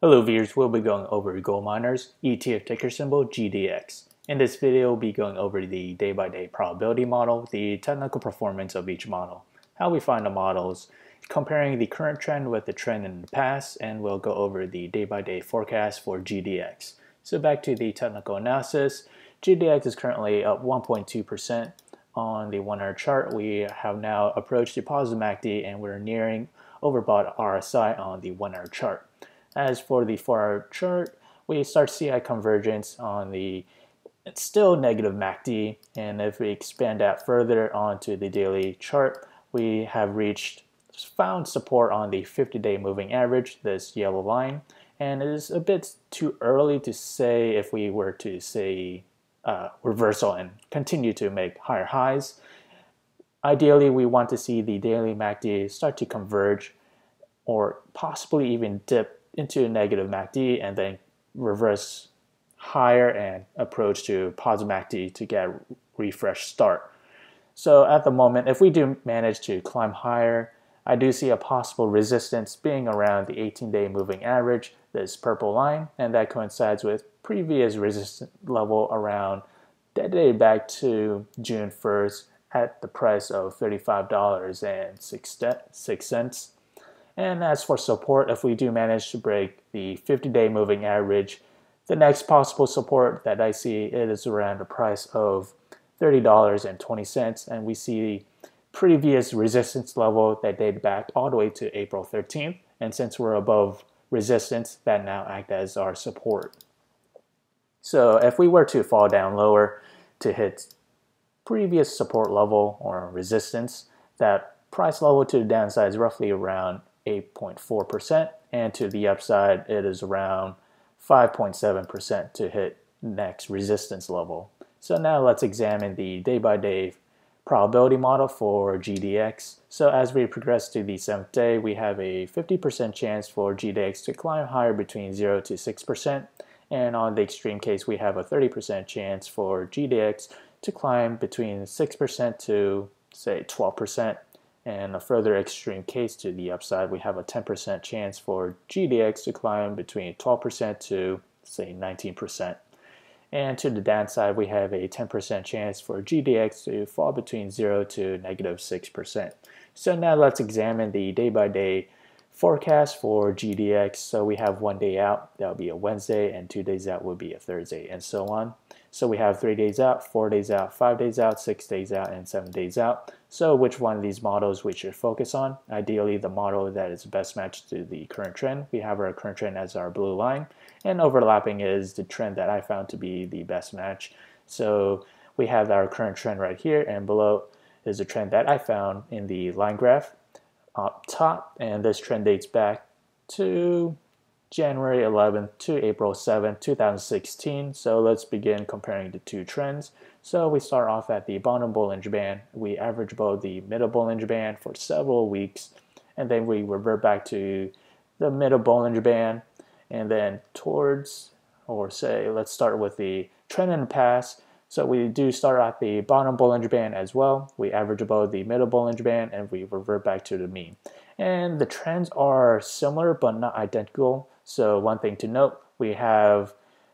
Hello viewers, we'll be going over Gold Miners, ETF ticker symbol GDX. In this video, we'll be going over the day-by-day probability model, the technical performance of each model, how we find the models, comparing the current trend with the trend in the past, and we'll go over the day-by-day forecast for GDX. So back to the technical analysis, GDX is currently up 1.2% on the 1-hour chart. We have now approached the positive MACD and we're nearing overbought RSI on the 1-hour chart. As for the 4-hour chart, we start CI convergence on the still negative MACD, and if we expand that further onto the daily chart, we have found support on the 50-day moving average, this yellow line, and it is a bit too early to say if we were to say reversal and continue to make higher highs. Ideally, we want to see the daily MACD start to converge or possibly even dip into a negative MACD and then reverse higher and approach to positive MACD to get a refresh start. So at the moment, if we do manage to climb higher, I do see a possible resistance being around the 18-day moving average, this purple line, and that coincides with previous resistance level around that day back to June 1st at the price of $35.06. And as for support, if we do manage to break the 50-day moving average, the next possible support that I see is around the price of $30.20, and we see the previous resistance level that dated back all the way to April 13th, and since we're above resistance, that now acts as our support. So if we were to fall down lower to hit previous support level or resistance, that price level to the downside is roughly around 8.4%, and to the upside it is around 5.7% to hit next resistance level. So now let's examine the day-by-day probability model for GDX. So as we progress to the 7th day, we have a 50% chance for GDX to climb higher between 0 to 6%, and on the extreme case we have a 30% chance for GDX to climb between 6% to say 12%. And a further extreme case to the upside, we have a 10% chance for GDX to climb between 12% to say 19%. And to the downside, we have a 10% chance for GDX to fall between 0 to negative 6%. So now let's examine the day-by-day forecast for GDX. So we have 1 day out, that would be a Wednesday, and 2 days out would be a Thursday, and so on. So we have 3 days out, 4 days out, 5 days out, 6 days out, and 7 days out. So which one of these models we should focus on? Ideally, the model that is best matched to the current trend. We have our current trend as our blue line, and overlapping is the trend that I found to be the best match. So we have our current trend right here, and below is the trend that I found in the line graph up top, and this trend dates back to January 11th to April 7th, 2016. So let's begin comparing the two trends. So we start off at the bottom Bollinger Band. We average above the middle Bollinger Band for several weeks, and then we revert back to the middle Bollinger Band, and then towards, or say, let's start with the trend in the past. So we do start at the bottom Bollinger Band as well. We average above the middle Bollinger Band, and we revert back to the mean. And the trends are similar but not identical. So one thing to note, we have,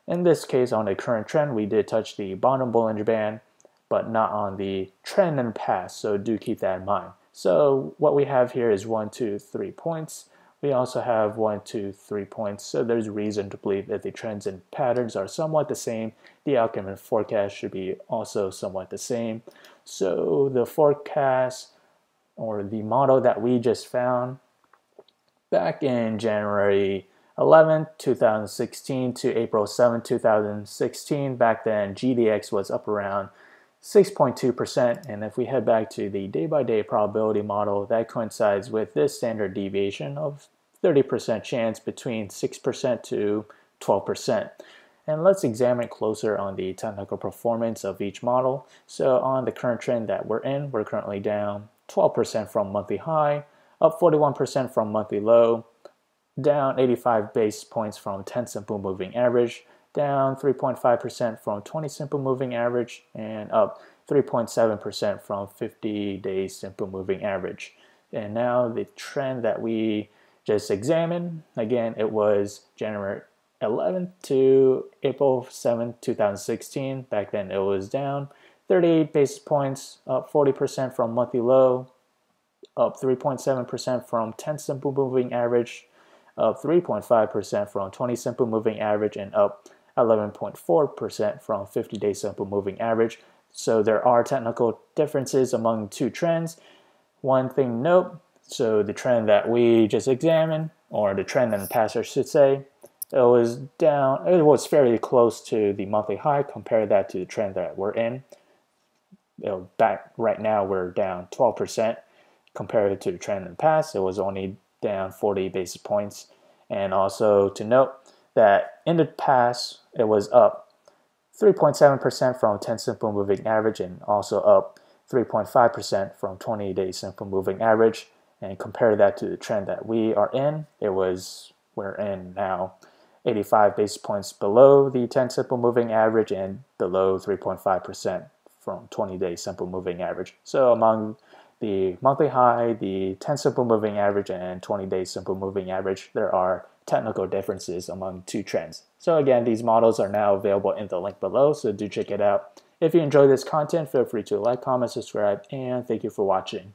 in this case on the current trend, we did touch the bottom Bollinger Band, but not on the trend in the past, so do keep that in mind. So what we have here is 1, 2, 3 points. We also have 1, 2, 3 points, so there's reason to believe that the trends and patterns are somewhat the same. The outcome and forecast should be also somewhat the same. So the forecast, or the model that we just found back in January 11, 2016 to April 7, 2016. Back then, GDX was up around 6.2%, and if we head back to the day-by-day probability model, that coincides with this standard deviation of 30% chance between 6% to 12%. And let's examine closer on the technical performance of each model. So on the current trend that we're in, we're currently down 12% from monthly high, up 41% from monthly low, down 85 basis points from 10 simple moving average, down 3.5% from 20 simple moving average, and up 3.7% from 50-day simple moving average. And now the trend that we just examine. Again, it was January 11th to April 7th, 2016. Back then it was down 38 basis points, up 40% from monthly low, up 3.7% from 10 simple moving average, up 3.5% from 20 simple moving average, and up 11.4% from 50-day simple moving average. So there are technical differences among two trends. One thing note, so the trend that we just examined, or the trend in the past I should say, it was down, it was fairly close to the monthly high. Compare that to the trend that we're in. Back right now we're down 12%. Compared to the trend in the past, it was only down 40 basis points. And also to note that in the past, it was up 3.7% from 10 simple moving average, and also up 3.5% from 20-day simple moving average. And compare that to the trend that we are in, it was, we're in now 85 basis points below the 10 simple moving average and below 3.5% from 20-day simple moving average. So among the monthly high, the 10 simple moving average, and 20-day simple moving average, there are technical differences among two trends. So again, these models are now available in the link below, so do check it out. If you enjoy this content, feel free to like, comment, subscribe, and thank you for watching.